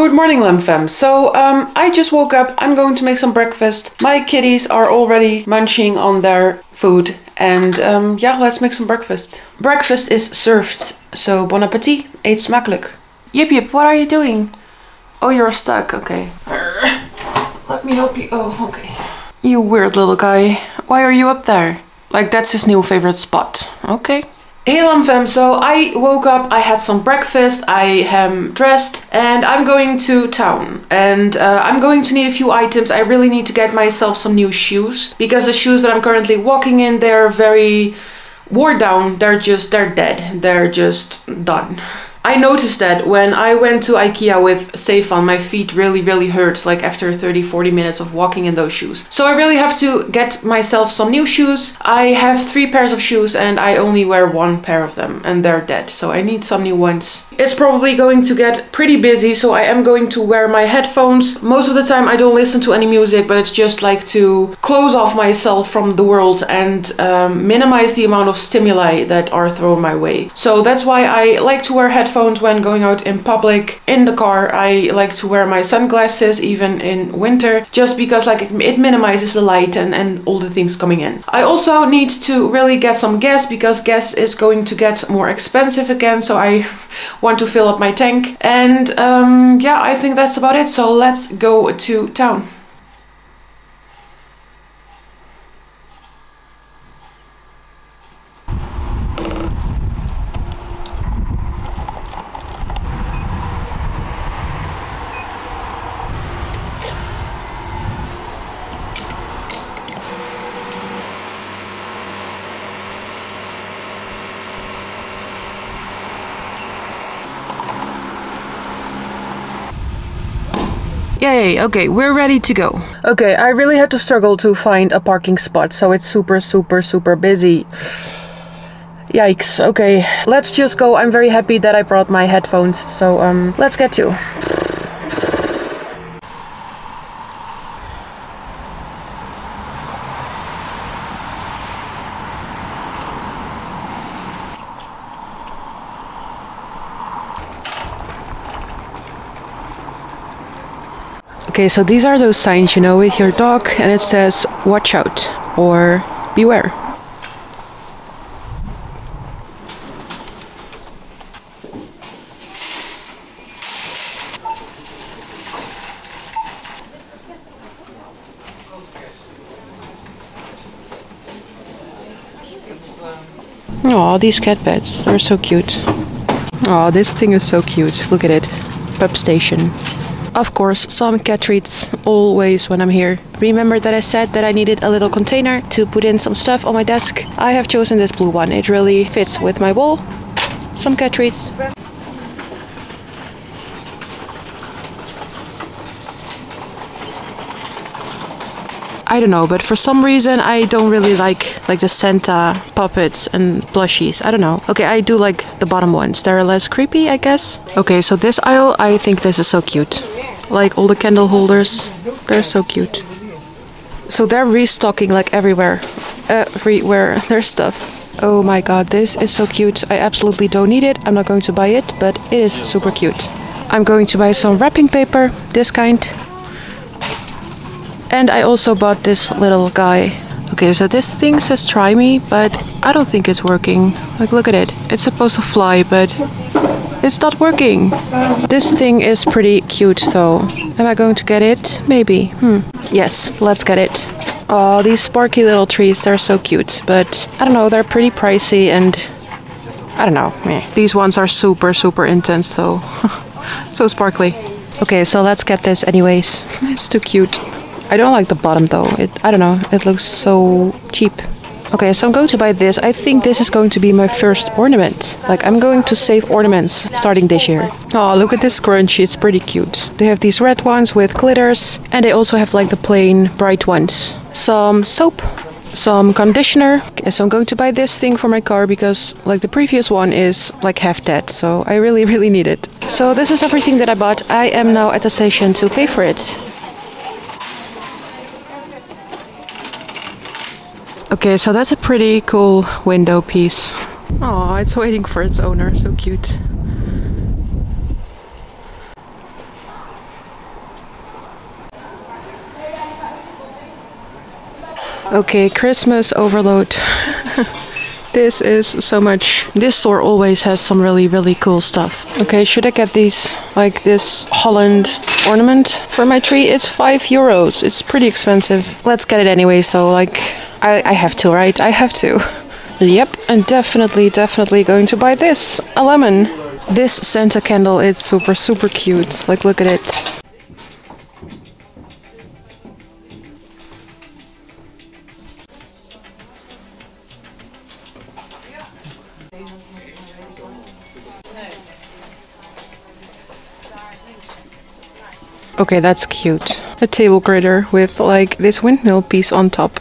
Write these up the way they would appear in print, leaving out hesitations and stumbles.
Good morning, Lam Fam. So I just woke up. I'm going to make some breakfast. My kitties are already munching on their food, and yeah, let's make some breakfast. Breakfast is served, so bon appetit. Eet smakelijk. Yip Yip, what are you doing? Oh, you're stuck. Okay. Let me help you. Oh, okay. You weird little guy. Why are you up there? Like, that's his new favorite spot. Okay. Hey Lam Fam, so I woke up, I had some breakfast, I am dressed and I'm going to town. And I'm going to need a few items. I really need to get myself some new shoes, because the shoes that I'm currently walking in, they're very worn down. They're dead. They're just done. I noticed that when I went to IKEA with Stefan, my feet really hurt, like after 30-40 minutes of walking in those shoes. So I really have to get myself some new shoes. I have 3 pairs of shoes and I only wear 1 pair of them and they're dead. So I need some new ones. It's probably going to get pretty busy, so I am going to wear my headphones. Most of the time I don't listen to any music, but it's just like to close off myself from the world and minimize the amount of stimuli that are thrown my way. So that's why I like to wear headphones. When going out in public, in the car, I like to wear my sunglasses, even in winter, just because like it minimizes the light and all the things coming in. I also need to really get some gas, because gas is going to get more expensive again, so I want to fill up my tank. And yeah, I think that's about it, so let's go to town. Yay, okay, we're ready to go. Okay, I really had to struggle to find a parking spot, so it's super busy. Yikes, okay, let's just go. I'm very happy that I brought my headphones, so let's get to. Okay, so these are those signs, you know, with your dog, and it says, watch out, or beware. Aw, these cat beds, they're so cute. Aw, this thing is so cute, look at it, pup station. Of course, some cat treats, always when I'm here. Remember that I said that I needed a little container to put in some stuff on my desk? I have chosen this blue one, it really fits with my wall. Some cat treats. I don't know, but for some reason I don't really like the Santa puppets and plushies. I don't know. Okay, I do like the bottom ones. They're less creepy, I guess. Okay, so this aisle, I think this is so cute. Like all the candle holders, they're so cute. So they're restocking like everywhere. Everywhere, their stuff. Oh my god, this is so cute. I absolutely don't need it. I'm not going to buy it, but it is super cute. I'm going to buy some wrapping paper, this kind. And I also bought this little guy. Okay, so this thing says try me, but I don't think it's working. Like, look at it. It's supposed to fly, but it's not working. This thing is pretty cute, though. Am I going to get it? Maybe. Yes, let's get it. Oh, these sparky little trees, they're so cute. But I don't know, they're pretty pricey and I don't know. These ones are super intense, though. So sparkly. Okay, so let's get this anyways. It's too cute. I don't like the bottom though, I don't know, it looks so cheap. Okay, so I'm going to buy this. I think this is going to be my first ornament. Like, I'm going to save ornaments starting this year. Oh, look at this scrunchie, it's pretty cute. They have these red ones with glitters, and they also have like the plain bright ones. Some soap, some conditioner. Okay, so I'm going to buy this thing for my car, because like the previous one is like half dead, so I really need it. So this is everything that I bought. I am now at the station to pay for it. Okay, so that's a pretty cool window piece. Oh, it's waiting for its owner, so cute. Okay, Christmas overload. This is so much. This store always has some really cool stuff. Okay, should I get these, like this Holland ornament for my tree? It's €5. It's pretty expensive. Let's get it anyway, so like I have to, right? I have to. Yep, and definitely going to buy this, a lemon. This Santa candle, it's super cute. Like, look at it. Okay, that's cute. A table gritter with like this windmill piece on top.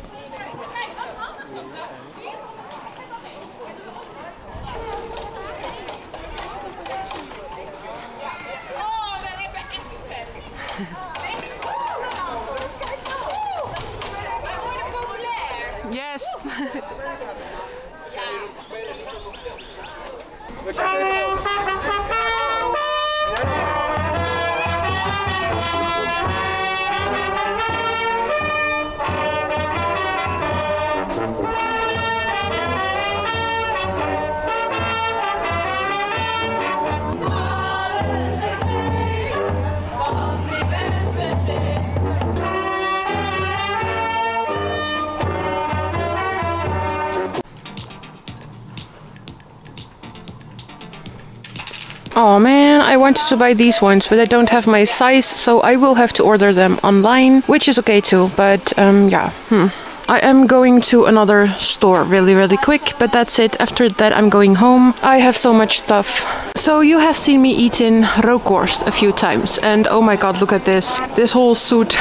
Yes! Oh man, I wanted to buy these ones, but I don't have my size, so I will have to order them online, which is okay too, but yeah. I am going to another store really quick, but that's it. After that, I'm going home. I have so much stuff. So you have seen me eating rookworst a few times, and oh my god, look at this. This whole suit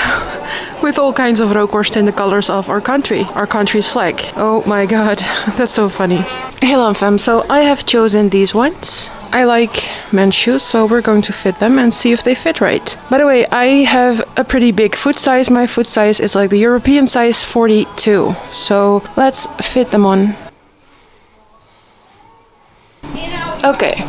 with all kinds of rookworst in the colors of our country, our country's flag. Oh my god, that's so funny. Hello fam, so I have chosen these ones. I like men's shoes, so we're going to fit them and see if they fit right. By the way, I have a pretty big foot size. My foot size is like the European size 42. So let's fit them on. Okay.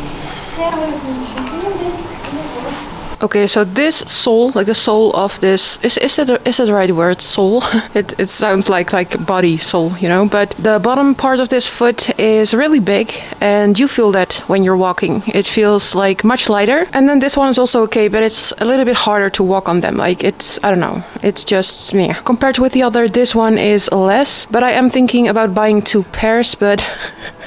Okay, so this sole, like the sole of this, is it the right word, sole? It sounds like body sole, you know, but the bottom part of this foot is really big and you feel that when you're walking. It feels like much lighter. And then this one is also okay, but it's a little bit harder to walk on them. Like it's, I don't know, it's just me. Compared with the other, this one is less, but I am thinking about buying two pairs, but...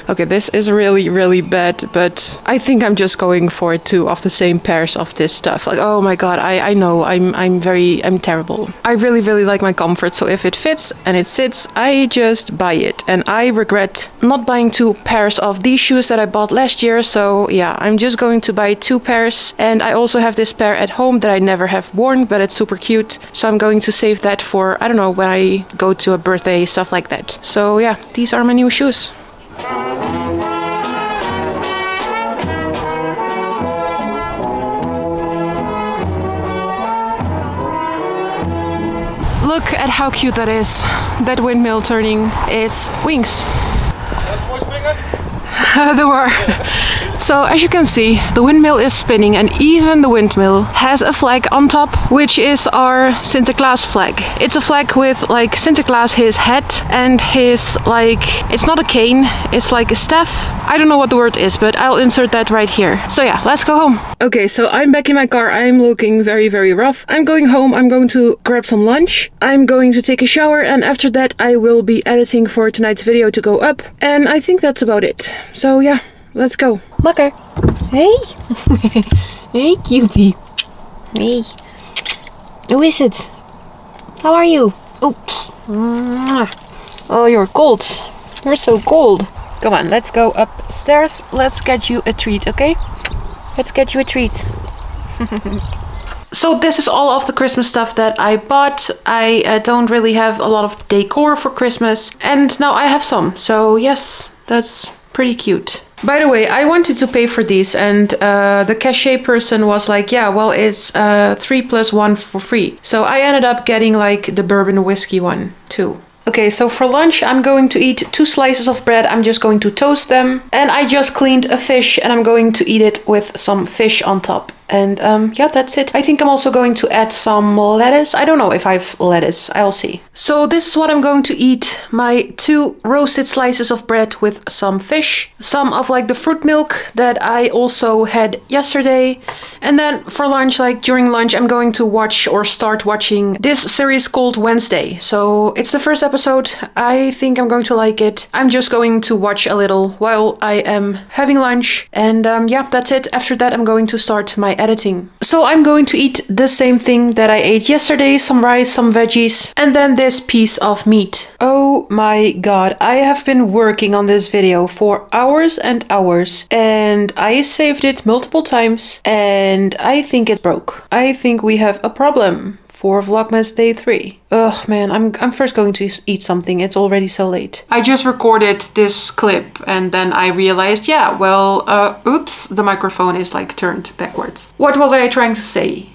Okay, this is really bad, but I think I'm just going for two of the same pairs of this stuff. Like, oh my god, I know, I'm terrible. I really like my comfort, so if it fits and it sits, I just buy it. And I regret not buying two pairs of these shoes that I bought last year, so yeah, I'm just going to buy two pairs. And I also have this pair at home that I never have worn, but it's super cute, so I'm going to save that for, I don't know, when I go to a birthday, stuff like that. So yeah, these are my new shoes. Look at how cute that is, that windmill turning its wings. There were. So as you can see, the windmill is spinning, and even the windmill has a flag on top, which is our Sinterklaas flag. It's a flag with like Sinterklaas, his hat, and his like, it's not a cane, it's like a staff. I don't know what the word is, but I'll insert that right here. So yeah, let's go home. Okay, so I'm back in my car. I'm looking very rough. I'm going home. I'm going to grab some lunch. I'm going to take a shower, and after that I will be editing for tonight's video to go up, and I think that's about it. So yeah, let's go. Lekker. Hey. Hey, cutie. Hey. Hoe is it? How are you? Oh. Oh, you're cold. You're so cold. Come on, let's go upstairs. Let's get you a treat, okay? Let's get you a treat. So this is all of the Christmas stuff that I bought. I don't really have a lot of decor for Christmas. And now I have some. So yes, that's... pretty cute. By the way, I wanted to pay for these, and the cashier person was like, yeah, well, it's 3 + 1 for free. So I ended up getting like the bourbon whiskey one too. Okay, so for lunch, I'm going to eat two slices of bread. I'm just going to toast them. And I just cleaned a fish, and I'm going to eat it with some fish on top. And yeah, that's it. I think I'm also going to add some lettuce. I don't know if I have lettuce. I'll see. So this is what I'm going to eat. My 2 roasted slices of bread with some fish. Some of like the fruit milk that I also had yesterday. And then for lunch, like during lunch, I'm going to watch or start watching this series called Wednesday. So it's the first episode. I think I'm going to like it. I'm just going to watch a little while I am having lunch. And yeah, that's it. After that, I'm going to start my editing. So I'm going to eat the same thing that I ate yesterday, some rice, some veggies, and then this piece of meat. Oh my god, I have been working on this video for hours and hours, and I saved it multiple times, and I think it broke. I think we have a problem for Vlogmas Day 3. Ugh, man, I'm first going to eat something. It's already so late. I just recorded this clip and then I realized, yeah, well, oops, the microphone is like turned backwards. What was I trying to say?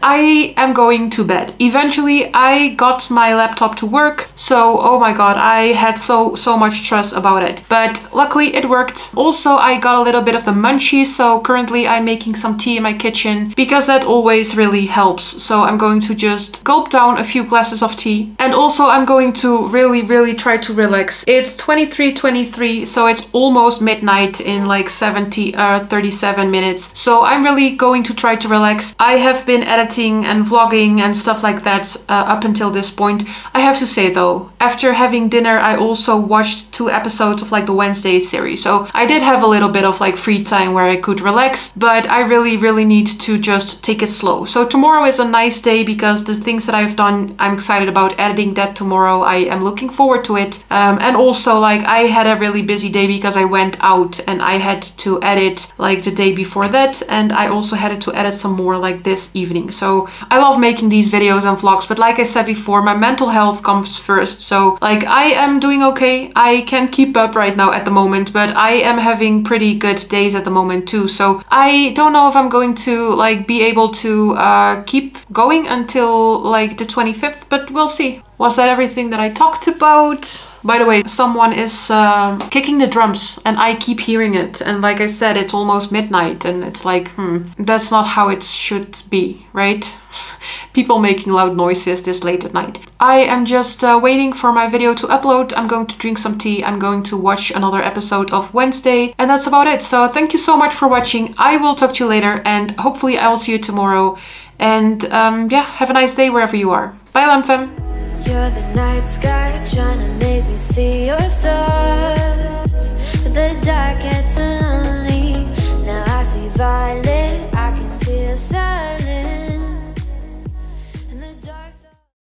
I am going to bed. Eventually, I got my laptop to work, so oh my god, I had so much stress about it. But luckily, it worked. Also, I got a little bit of the munchies, so currently I'm making some tea in my kitchen, because that always really helps. So I'm going to just gulp down a few glasses of tea. And also, I'm going to really try to relax. It's 23:23, so it's almost midnight in like 37 minutes. So I'm really going to try to relax. I have been editing and vlogging and stuff like that up until this point. I have to say though, after having dinner, I also watched 2 episodes of like the Wednesday series. So I did have a little bit of like free time where I could relax, but I really need to just take it slow. So tomorrow is a nice day because the things that I've done, I'm excited about editing that tomorrow. I am looking forward to it. And also like I had a really busy day because I went out and I had to edit like the day before that. And I also had to edit some more like this evening. So I love making these videos and vlogs, but like I said before, my mental health comes first. So like I am doing okay. I can keep up right now at the moment, but I am having pretty good days at the moment too. So I don't know if I'm going to like be able to keep going until like the 25th, but we'll see. Was that everything that I talked about? By the way, someone is kicking the drums and I keep hearing it. And like I said, it's almost midnight and it's like, that's not how it should be, right? People making loud noises this late at night. I am just waiting for my video to upload. I'm going to drink some tea. I'm going to watch another episode of Wednesday. And that's about it. So thank you so much for watching. I will talk to you later and hopefully I will see you tomorrow. And yeah, have a nice day wherever you are. Bye, Lamfem. You're the night sky trying to make me see your stars.